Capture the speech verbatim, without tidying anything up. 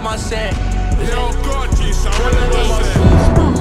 am I saying? Yo, God, Jesus, what am I saying?